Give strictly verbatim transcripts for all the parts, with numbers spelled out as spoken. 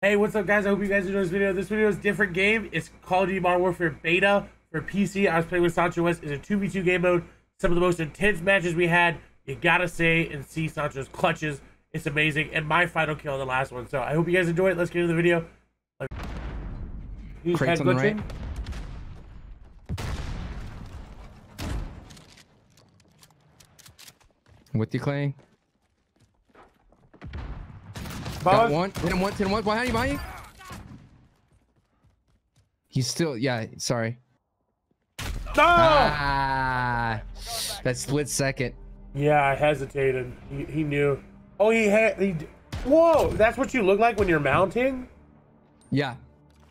Hey, what's up guys? I hope you guys enjoyed this video. This video is a different game. It's Call of Duty Modern Warfare beta for P C. I was playing with Sancho West. It's a two v two game mode. Some of the most intense matches we had. You gotta say and see Sancho's clutches. It's amazing. And my final kill on the last one. So I hope you guys enjoy it. Let's get into the video. Use head glitching. With you, Clay. Got one, hit him once, hit him once. Behind you, behind you. He's still, yeah, sorry. No! Ah, that split second. Yeah, I hesitated. He, he knew. Oh, he had, he, whoa, that's what you look like when you're mounting? Yeah.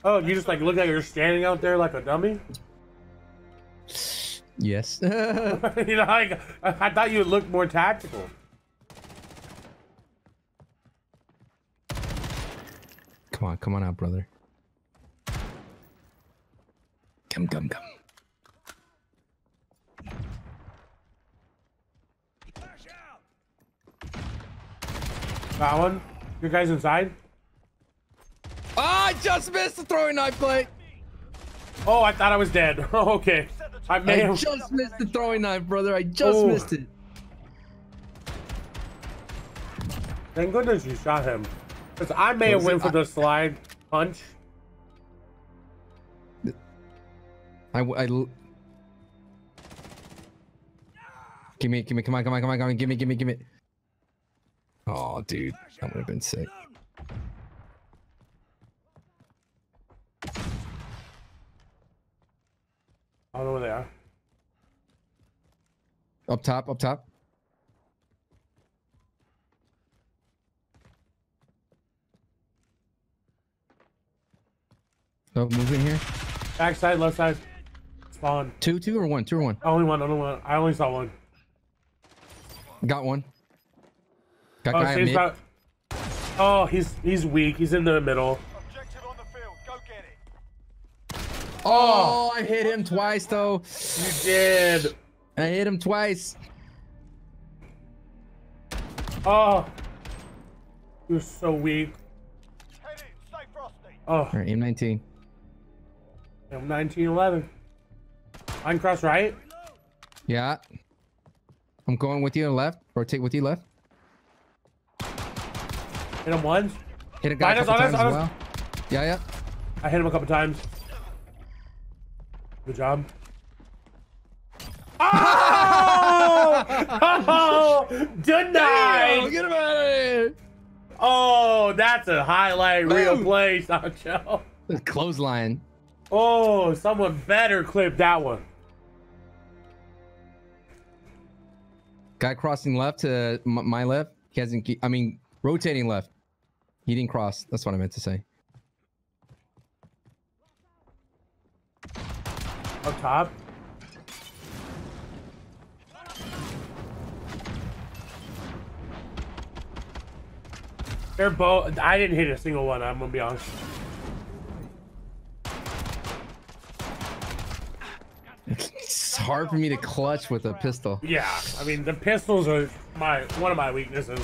Oh, you just like look like you're standing out there like a dummy? Yes. You know, like, I thought you would look more tactical. Come on, come on out, brother. Come, come, come. Got one. Your guy's inside. Oh, I just missed the throwing knife play. Oh, I thought I was dead. Okay. I, may I just have... missed the throwing knife, brother. I just oh. missed it. Thank goodness you shot him. Because I may have went for the slide punch. I, I, give me, give me, come on, come on, come on, come on, give me, give me, give me. Oh, dude, that would have been sick. I don't know where they are. Up top, up top. Oh, move in here. Backside, left side. Spawn. Two, two or one? Two or one? Only one, only one. I only saw one. Got one. Got oh, guy about... oh, he's he's weak. He's in the middle. Objective on the field. Go get it. Oh, I hit him twice though. You did. I hit him twice. Oh. He was so weak. Oh. All right, aim nineteen. I'm nineteen eleven. I can cross right. Yeah. I'm going with you left. Rotate with you left. Hit him once. Hit a guy minus, a couple minus, times minus. As well. Yeah, yeah. I hit him a couple times. Good job. Oh! Oh! Denied! Damn, get him out of here! Oh, that's a highlight real play, Sancho. Clothesline. Oh, someone better clip that one. Guy crossing left to my left. He hasn't, I mean, rotating left. He didn't cross. That's what I meant to say. Up top. They're both. I didn't hit a single one. I'm gonna be honest. It's hard for me to clutch with a pistol. Yeah, I mean the pistols are my one of my weaknesses.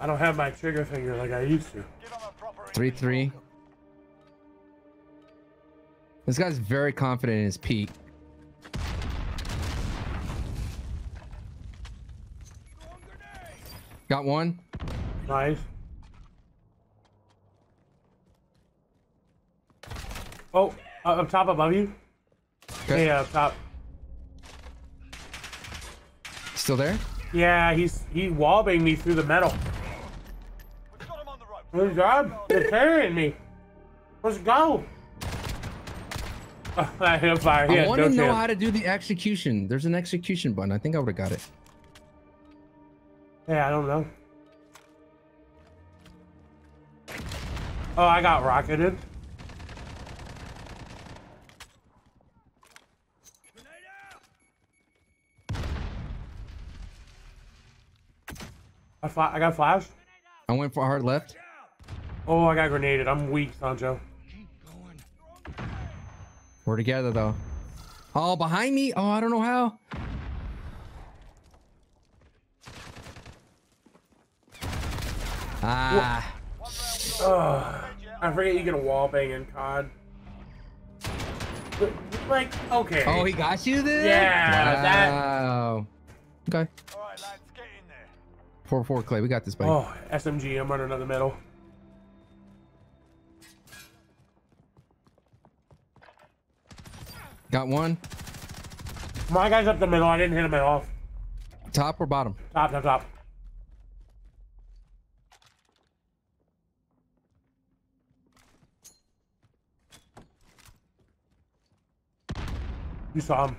I don't have my trigger finger like I used to. Three three. This guy's very confident in his peak. Got one. Nice. Oh, uh, up top above you. Okay. Yeah, up top. Still there? Yeah, he's he wallbanged me through the metal. We've got him on the rope. Good job. You're carrying me. Let's go. Oh, I hit fire. I want to know how to do the execution. There's an execution button. I think I would have got it. Yeah, I don't know. Oh, I got rocketed. I, I got flashed. I went for a hard left. Oh, I got grenaded. I'm weak, Sancho. We're together, though. Oh, behind me? Oh, I don't know how. Ah. Oh, I forget you get a wallbang in C O D. Like, okay. Oh, he got you there? Yeah. Wow. That... Okay. All right, lads, get in there. four four Clay, we got this, buddy. Oh, S M G, I'm running another medal. Got one. My guy's up the middle. I didn't hit him at all. Top or bottom? Top, top, top. You saw him.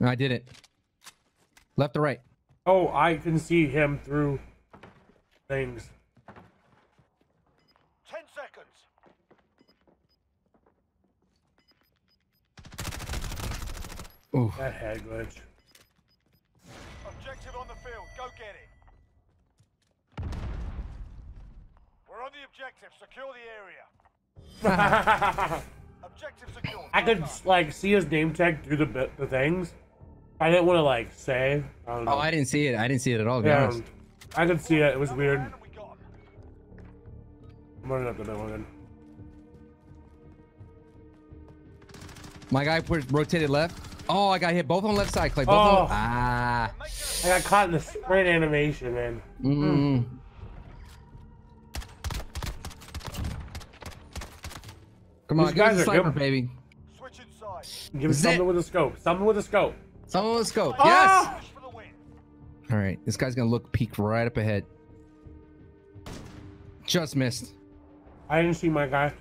I did it. Left or right? Oh, I can see him through things. Ten seconds. Ooh. That head glitch. Objective on the field. Go get it. We're on the objective. Secure the area. I could like see his name tag through the the things. I didn't want to like save. I don't know. Oh, I didn't see it. I didn't see it at all. Yeah, honest. I could see it. It was weird. I'm running up the middle again. My guy rotated left. Oh, I got hit both on the left side, Clay. Both oh. on ah. I got caught in the sprint animation, man. Mm. Mm. Come on, give us a sniper, baby. Switch inside. Give us something with a scope. Something with a scope. Something with a scope. Yes! All right, this guy's gonna look peek right up ahead. Just missed. I didn't see my guy.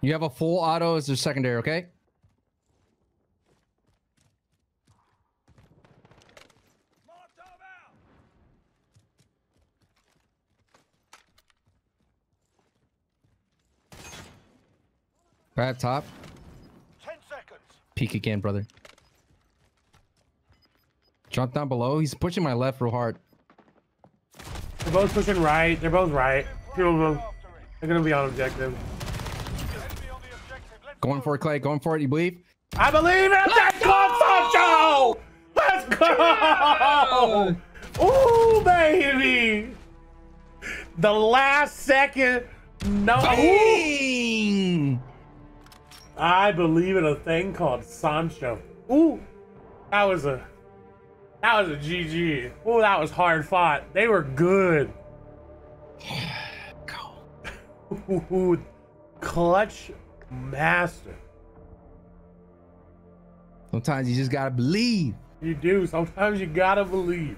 You have a full auto as your secondary, okay? Grab top. Ten seconds. Peek again, brother. Jump down below. He's pushing my left real hard. They're both pushing right. They're both right. Two of them. They're gonna be on objective. Going for it, Clay. Going for it. You believe? I believe it. Let's go, Sancho. Let's go. Ooh, baby. The last second. No. Bang. I believe in a thing called Sancho. Ooh, that was a, that was a G G. Ooh, that was hard fought. They were good. Yeah, go. Ooh, clutch master. Sometimes you just gotta believe. You do. Sometimes you gotta believe.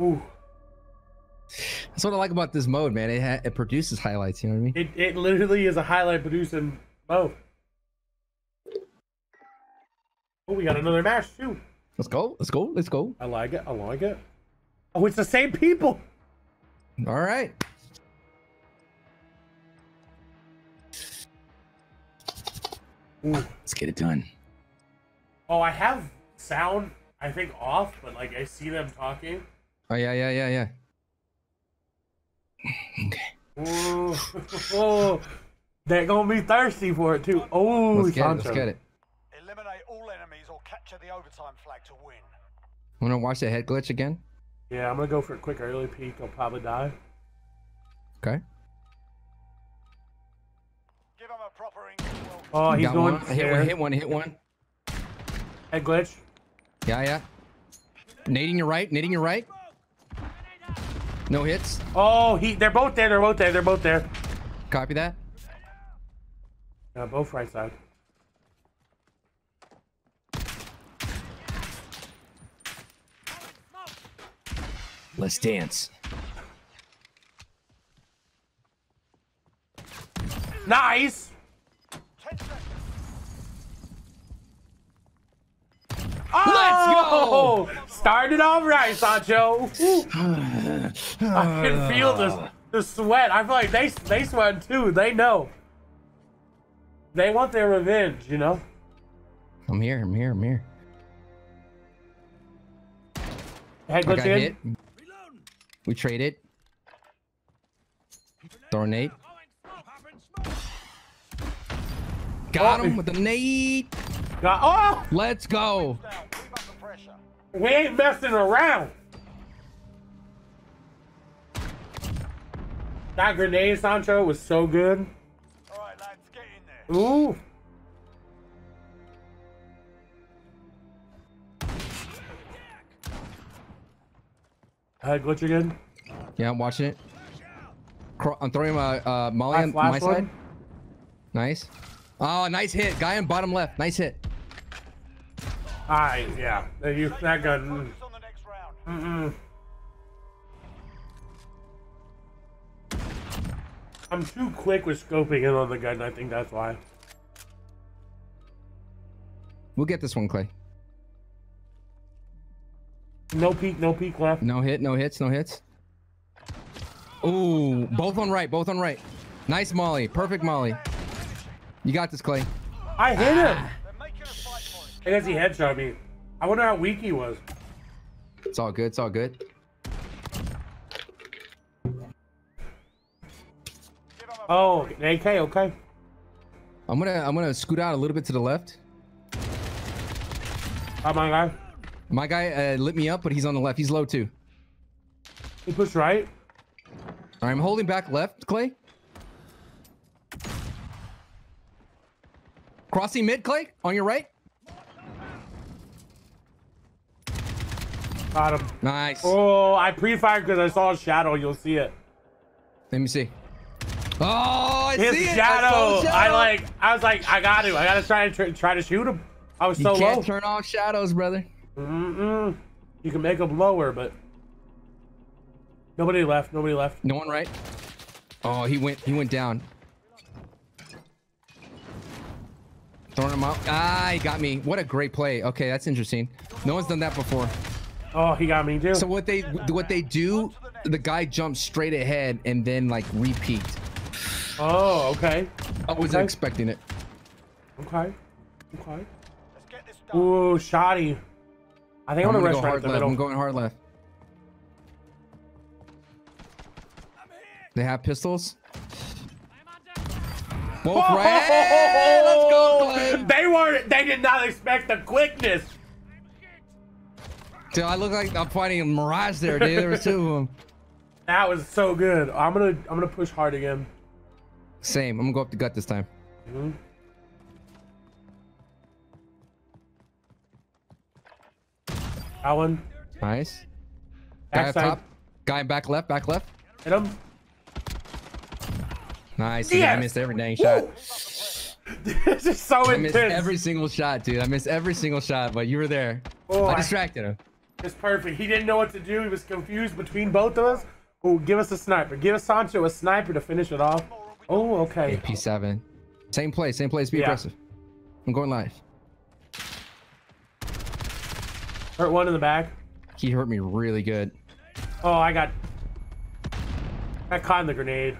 Ooh. That's what I like about this mode, man. It ha it produces highlights. You know what I mean? It it literally is a highlight producing mode. Oh, we got another match too. Let's go. Let's go. Let's go. I like it. I like it. Oh, it's the same people. All right. Ooh. Let's get it done. Oh, I have sound. I think off, but like I see them talking. Oh yeah, yeah, yeah, yeah. Okay. Ooh. Ooh. They're gonna be thirsty for it too. Oh, let's get it. Let's get it. Eliminate all enemies or capture the overtime flag to win. Wanna watch the head glitch again? Yeah, I'm gonna go for a quick early peek. I'll probably die. Okay. Give him a proper. Oh, he's going. One. Hit one. Hit one. Hit one. Head glitch. Yeah, yeah. Nading your right. Nading your right. No hits. Oh, he they're both there, they're both there, they're both there. Copy that. Uh, both right side. Let's dance. Nice! Oh! Let's go! Started off right, Sancho. I can feel the, the sweat. I feel like they, they sweat too. They know. They want their revenge, you know? I'm here. I'm here. I'm here. Head glitch in. Hit. We traded. Throw an eight. Got oh, him with the knee. Got, oh! Let's go. We ain't messing around. That grenade, Sancho, was so good. All right, lads, get in there. Ooh. Head glitch again. Yeah, I'm watching it. I'm throwing my uh, molly on my side. One. Nice. Oh, nice hit. Guy on bottom left. Nice hit. All right, yeah. They used that gun. Mm-mm. I'm too quick with scoping in on the gun. I think that's why. We'll get this one, Clay. No peek, no peek left. No hit, no hits, no hits. Ooh, both on right, both on right. Nice molly, perfect molly. You got this, Clay. I hit ah. him. I guess he headshot me. I wonder how weak he was. It's all good, it's all good. Oh, A K, okay. I'm gonna, I'm gonna scoot out a little bit to the left. Oh my god. My guy uh, lit me up, but he's on the left. He's low too. He pushed right. All right, I'm holding back left, Clay. Crossing mid, Clay, on your right. Got him. Nice. Oh, I pre-fired because I saw a shadow. You'll see it. Let me see. Oh, I His see it. Shadow. I, shadow. I like. I was like, I got to. I got to try and tr try to shoot him. I was you so low. You can't turn off shadows, brother. Mm-mm. You can make them lower, but nobody left. Nobody left. No one right. Oh, he went. He went down. Throwing him out. Ah, he got me. What a great play. Okay, that's interesting. No one's done that before. Oh, he got me too. So what they what they do? The guy jumps straight ahead and then like repeat. Oh, okay. I wasn't okay. expecting it. Okay. Okay. Ooh, shoddy. I think I'm gonna, I'm gonna rush go right the middle. I'm going hard left. They have pistols. Both oh, right. Oh, let's go, Clay. They weren't. They did not expect the quickness. Dude, I look like I'm fighting a mirage there, dude. There were two of them. That was so good. I'm gonna, I'm gonna push hard again. Same. I'm gonna go up the gut this time. Mm-hmm. That one. Nice. Guy up top. Guy in back left, back left. Hit him. Nice. Yes. Dude, I missed every dang shot. This is so I intense. I missed every single shot, dude. I missed every single shot, but you were there. Oh, I distracted him. It's perfect. He didn't know what to do. He was confused between both of us. Oh, give us a sniper. Give us Sancho a sniper to finish it off. Oh, okay. A P seven. Same place, same place. Be yeah. aggressive. I'm going live. Hurt one in the back. He hurt me really good. Oh, I got... I caught in the grenade.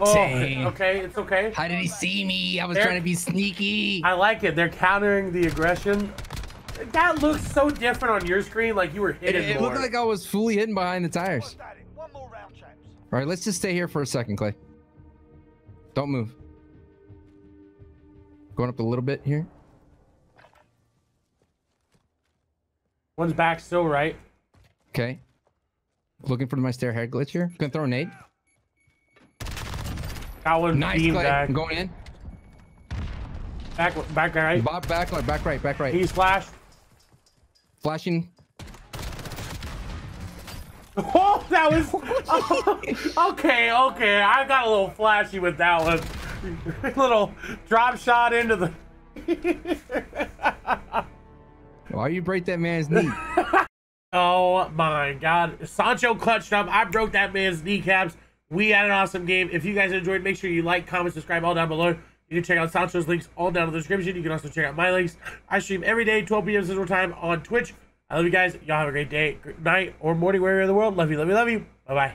Oh, Dang. okay, it's okay. How did he see me? I was They're... trying to be sneaky. I like it. They're countering the aggression. That looks so different on your screen, like you were hitting It, it looked like I was fully hidden behind the tires. One more round, chaps. All right, let's just stay here for a second, Clay. Don't move. Going up a little bit here. One's back still right. Okay. Looking for my stair head glitch here. Gonna throw a nade. That one nice, beam back. I'm going in. Back, back right. Bob, back, back, back right, back right. He's flashed. Flashing. Oh, that was. Oh, okay, okay. I got a little flashy with that one. Little drop shot into the. Why you break that man's knee? Oh my god. Sancho clutched up. I broke that man's kneecaps. We had an awesome game. If you guys enjoyed, make sure you like, comment, subscribe, all down below. You can check out Sancho's links all down in the description. You can also check out my links. I stream every day, twelve P M Central Time on Twitch. I love you guys. Y'all have a great day, night, or morning wherever in the world. Love you, love you, love you. Bye-bye.